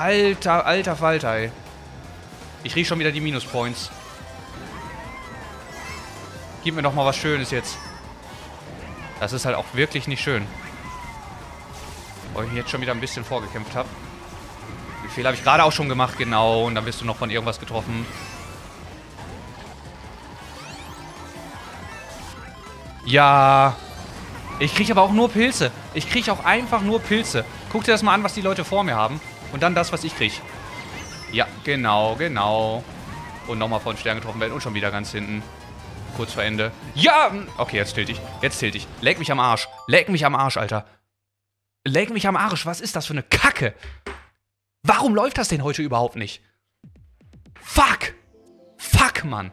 Alter Falter, ey. Ich rieche schon wieder die Minuspoints. Gib mir doch mal was Schönes jetzt. Das ist halt auch wirklich nicht schön. Weil ich jetzt schon wieder ein bisschen vorgekämpft habe. Den Fehler habe ich gerade auch schon gemacht, genau. Und dann wirst du noch von irgendwas getroffen. Ja. Ich kriege aber auch nur Pilze. Ich kriege auch einfach nur Pilze. Guck dir das mal an, was die Leute vor mir haben. Und dann das, was ich kriege. Ja, genau, genau. Und nochmal von Stern getroffen werden. Und schon wieder ganz hinten. Kurz vor Ende. Ja! Okay, jetzt tilt ich. Jetzt tilt ich. Leck mich am Arsch. Leck mich am Arsch, Alter. Leck mich am Arsch. Was ist das für eine Kacke? Warum läuft das denn heute überhaupt nicht? Fuck! Fuck, Mann.